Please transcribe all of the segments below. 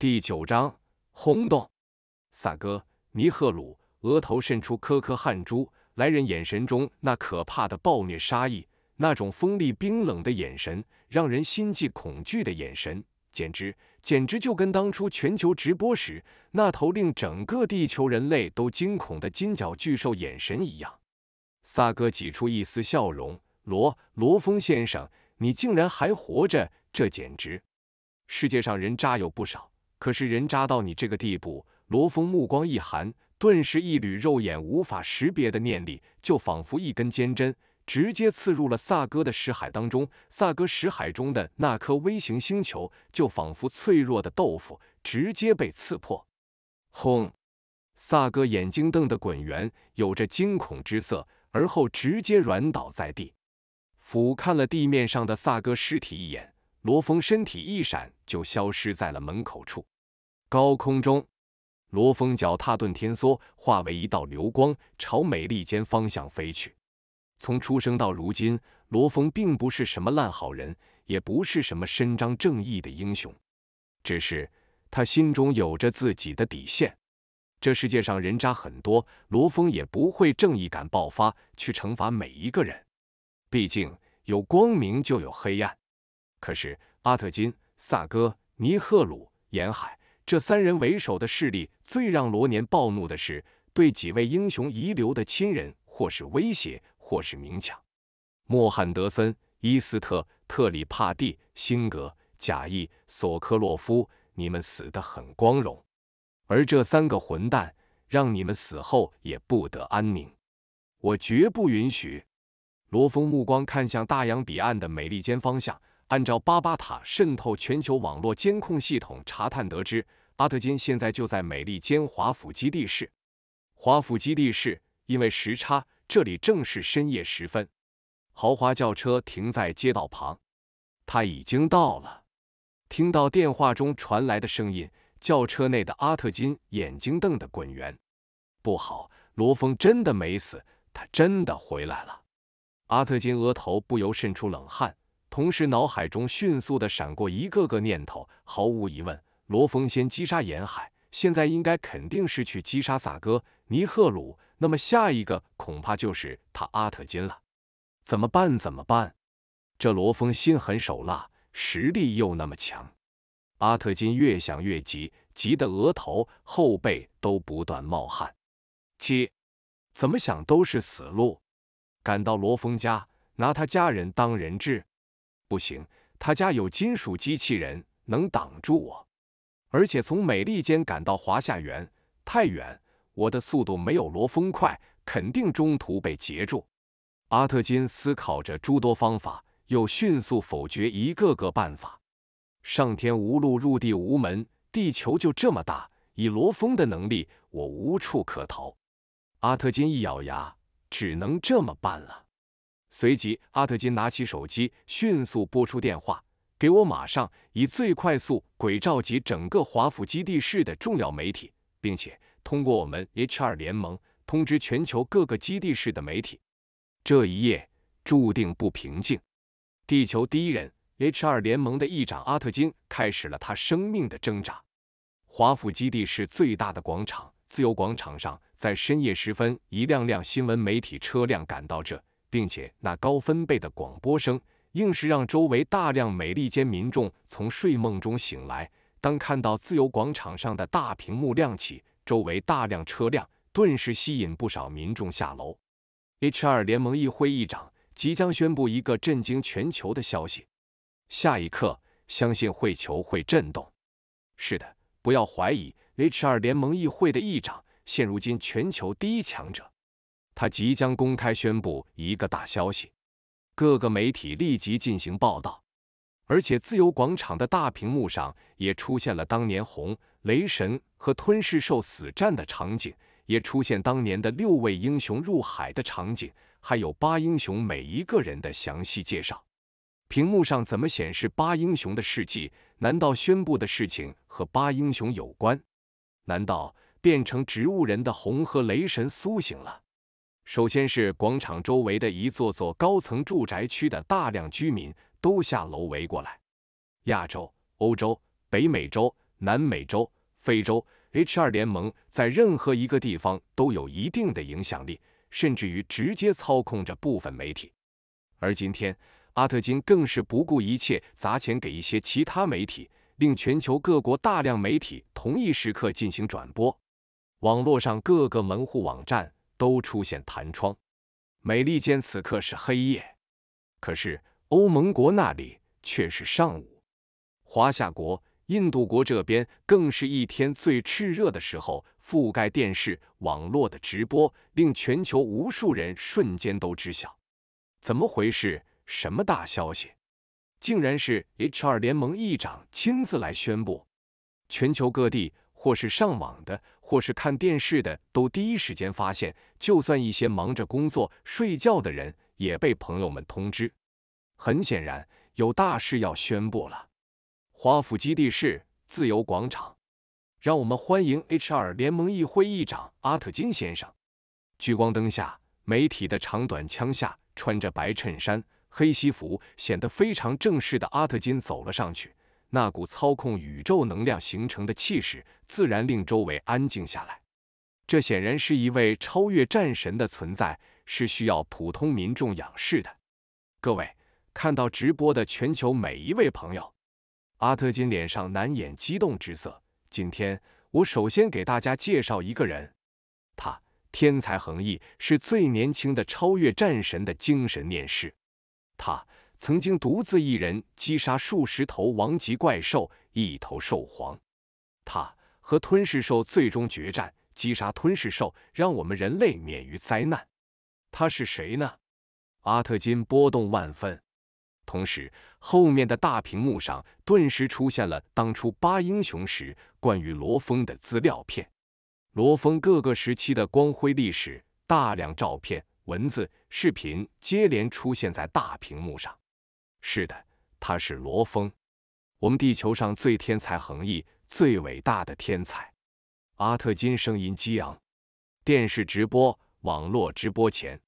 第9章轰动。萨哥尼赫鲁额头渗出颗颗汗珠，来人眼神中那可怕的暴虐杀意，那种锋利冰冷的眼神，让人心悸恐惧的眼神，简直就跟当初全球直播时那头令整个地球人类都惊恐的金角巨兽眼神一样。萨哥挤出一丝笑容：“罗峰先生，你竟然还活着，这简直……世界上人渣有不少。 可是人渣到你这个地步！”罗峰目光一寒，顿时一缕肉眼无法识别的念力，就仿佛一根尖针，直接刺入了萨哥的识海当中。萨哥识海中的那颗微型星球，就仿佛脆弱的豆腐，直接被刺破。轰！萨哥眼睛瞪得滚圆，有着惊恐之色，而后直接软倒在地。俯瞰了地面上的萨哥尸体一眼， 罗峰身体一闪，就消失在了门口处。高空中，罗峰脚踏遁天梭，化为一道流光，朝美利坚方向飞去。从出生到如今，罗峰并不是什么烂好人，也不是什么伸张正义的英雄，只是他心中有着自己的底线。这世界上人渣很多，罗峰也不会正义感爆发去惩罚每一个人，毕竟有光明就有黑暗。 可是阿特金、萨哥、尼赫鲁、沿海这三人为首的势力，最让罗年暴怒的是，对几位英雄遗留的亲人，或是威胁，或是明抢。穆罕德森、伊斯特、特里帕蒂、辛格、贾义、索科洛夫，你们死得很光荣，而这三个混蛋，让你们死后也不得安宁。我绝不允许！罗峰目光看向大洋彼岸的美利坚方向。 按照巴巴塔渗透全球网络监控系统查探得知，阿特金现在就在美利坚华府基地市。华府基地市因为时差，这里正是深夜时分。豪华轿车停在街道旁，他已经到了。听到电话中传来的声音，轿车内的阿特金眼睛瞪得滚圆。不好，罗峰真的没死，他真的回来了。阿特金额头不由渗出冷汗。 同时，脑海中迅速地闪过一个个念头。毫无疑问，罗峰先击杀沿海，现在应该肯定是去击杀萨哥、尼赫鲁。那么下一个恐怕就是他阿特金了。怎么办？怎么办？这罗峰心狠手辣，实力又那么强。阿特金越想越急，急得额头、后背都不断冒汗。七，怎么想都是死路。赶到罗峰家，拿他家人当人质。 不行，他家有金属机器人能挡住我，而且从美利坚赶到华夏园太远，我的速度没有罗峰快，肯定中途被截住。阿特金思考着诸多方法，又迅速否决一个个办法。上天无路，入地无门，地球就这么大，以罗峰的能力，我无处可逃。阿特金一咬牙，只能这么办了。 随即，阿特金拿起手机，迅速拨出电话：“给我马上以最快速轨召集整个华府基地市的重要媒体，并且通过我们 HR 联盟通知全球各个基地市的媒体。”这一夜注定不平静。地球第一人 HR 联盟的议长阿特金开始了他生命的挣扎。华府基地市最大的广场——自由广场上，在深夜时分，一辆辆新闻媒体车辆赶到这。 并且那高分贝的广播声，硬是让周围大量美利坚民众从睡梦中醒来。当看到自由广场上的大屏幕亮起，周围大量车辆顿时吸引不少民众下楼。HR 联盟议会议长即将宣布一个震惊全球的消息，下一刻，相信会球会震动。是的，不要怀疑 HR 联盟议会的议长，现如今全球第一强者。 他即将公开宣布一个大消息，各个媒体立即进行报道，而且自由广场的大屏幕上也出现了当年红雷神和吞噬兽死战的场景，也出现当年的6位英雄入海的场景，还有8英雄每一个人的详细介绍。屏幕上怎么显示8英雄的事迹？难道宣布的事情和8英雄有关？难道变成植物人的红和雷神苏醒了？ 首先是广场周围的一座座高层住宅区的大量居民都下楼围过来，亚洲、欧洲、北美洲、南美洲、非洲 H2 联盟在任何一个地方都有一定的影响力，甚至于直接操控着部分媒体。而今天，阿特金更是不顾一切砸钱给一些其他媒体，令全球各国大量媒体同一时刻进行转播。网络上各个门户网站都出现弹窗。美利坚此刻是黑夜，可是欧盟国那里却是上午。华夏国、印度国这边更是一天最炽热的时候，覆盖电视、网络的直播，令全球无数人瞬间都知晓。怎么回事？什么大消息？竟然是 H2 联盟议长亲自来宣布。全球各地，或是上网的，或是看电视的，都第一时间发现，就算一些忙着工作、睡觉的人，也被朋友们通知。很显然，有大事要宣布了。华府基地市自由广场，让我们欢迎 H2 联盟议会议长阿特金先生。聚光灯下，媒体的长短枪下，穿着白衬衫、黑西服，显得非常正式的阿特金走了上去。那股操控宇宙能量形成的气势，自然令周围安静下来。这显然是一位超越战神的存在，是需要普通民众仰视的。各位，看到直播的全球每一位朋友，阿特金脸上难掩激动之色。今天，我首先给大家介绍一个人，他天才横溢，是最年轻的超越战神的精神念师。他曾经独自一人击杀数十头王级怪兽，一头兽皇。他和吞噬兽最终决战，击杀吞噬兽，让我们人类免于灾难。他是谁呢？阿特金波动万分。同时，后面的大屏幕上顿时出现了当初八英雄时关于罗峰的资料片，罗峰各个时期的光辉历史，大量照片、文字、视频接连出现在大屏幕上。是的，他是罗峰，我们地球上最天才横溢、最伟大的天才。阿特金声音激昂。电视直播、网络直播前，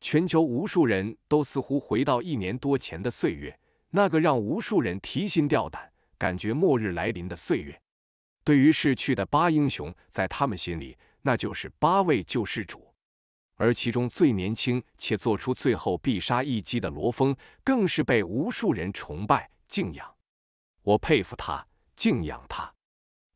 全球无数人都似乎回到1年多前的岁月，那个让无数人提心吊胆、感觉末日来临的岁月。对于逝去的八英雄，在他们心里，那就是8位救世主。而其中最年轻且做出最后必杀一击的罗峰，更是被无数人崇拜敬仰。我佩服他，敬仰他，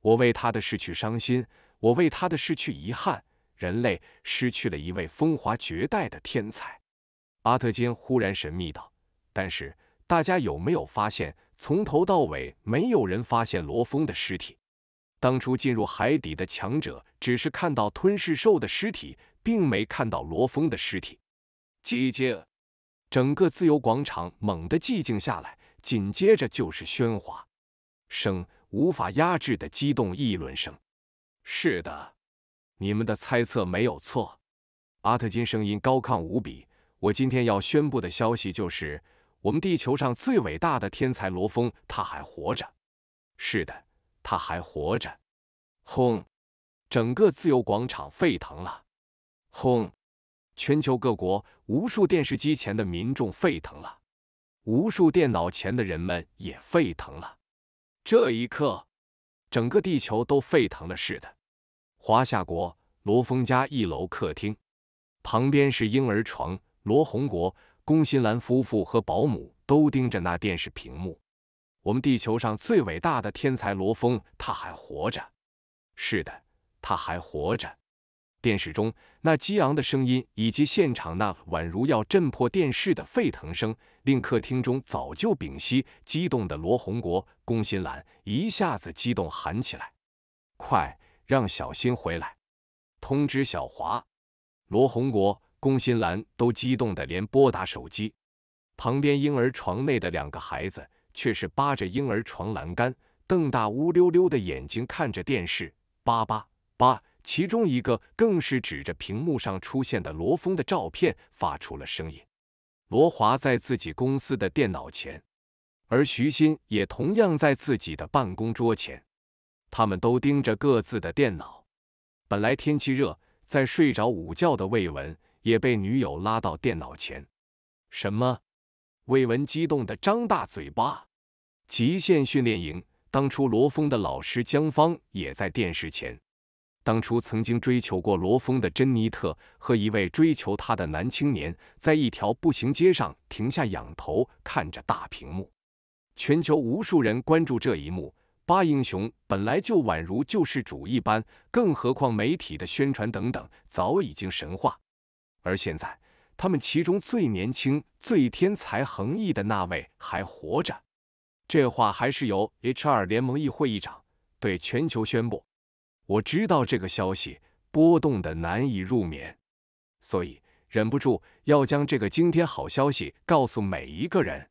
我为他的逝去伤心，我为他的逝去遗憾。人类失去了一位风华绝代的天才。阿特金忽然神秘道：“但是大家有没有发现，从头到尾没有人发现罗峰的尸体？当初进入海底的强者只是看到吞噬兽的尸体。”并没看到罗峰的尸体。寂静，整个自由广场猛地寂静下来，紧接着就是喧哗声，无法压制的激动议论声。是的，你们的猜测没有错。阿特金声音高亢无比。我今天要宣布的消息就是，我们地球上最伟大的天才罗峰，他还活着。是的，他还活着。轰！整个自由广场沸腾了。轰！全球各国无数电视机前的民众沸腾了，无数电脑前的人们也沸腾了。这一刻，整个地球都沸腾了似的。华夏国罗峰家1楼客厅，旁边是婴儿床。罗红国、龚新兰夫妇和保姆都盯着那电视屏幕。我们地球上最伟大的天才罗峰，他还活着。是的，他还活着。电视中那激昂的声音，以及现场那宛如要震破电视的沸腾声，令客厅中早就屏息激动的罗红国、龚新兰一下子激动喊起来：“快让小新回来！通知小华！”罗红国、龚新兰都激动得连拨打手机。旁边婴儿床内的2个孩子却是扒着婴儿床栏杆，瞪大乌溜溜的眼睛看着电视。叭叭叭！其中一个更是指着屏幕上出现的罗峰的照片发出了声音。罗华在自己公司的电脑前，而徐新也同样在自己的办公桌前，他们都盯着各自的电脑。本来天气热，在睡着午觉的魏文也被女友拉到电脑前。什么？魏文激动的张大嘴巴。极限训练营，当初罗峰的老师江芳也在电视前。当初曾经追求过罗峰的珍妮特和一位追求她的男青年，在一条步行街上停下，仰头看着大屏幕。全球无数人关注这一幕。八英雄本来就宛如救世主一般，更何况媒体的宣传等等，早已经神话。而现在，他们其中最年轻、最天才横溢的那位还活着。 这话还是由 HR 联盟议会议长对全球宣布。我知道这个消息波动得难以入眠，所以忍不住要将这个惊天好消息告诉每一个人。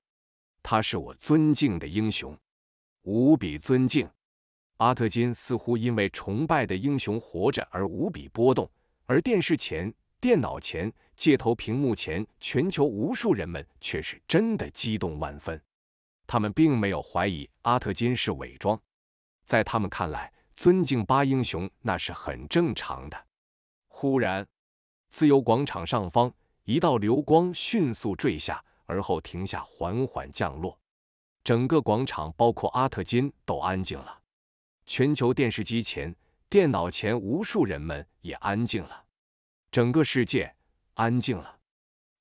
他是我尊敬的英雄，无比尊敬。阿特金似乎因为崇拜的英雄活着而无比波动，而电视前、电脑前、街头屏幕前，全球无数人们却是真的激动万分。 他们并没有怀疑阿特金是伪装，在他们看来，尊敬八英雄那是很正常的。忽然，自由广场上方一道流光迅速坠下，而后停下，缓缓降落。整个广场，包括阿特金，都安静了。全球电视机前、电脑前，无数人们也安静了。整个世界安静了。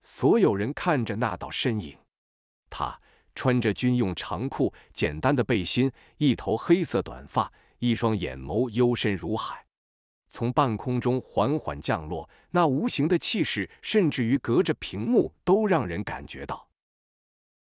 所有人看着那道身影，他 穿着军用长裤、简单的背心，一头黑色短发，一双眼眸幽深如海，从半空中缓缓降落。那无形的气势，甚至于隔着屏幕都让人感觉到。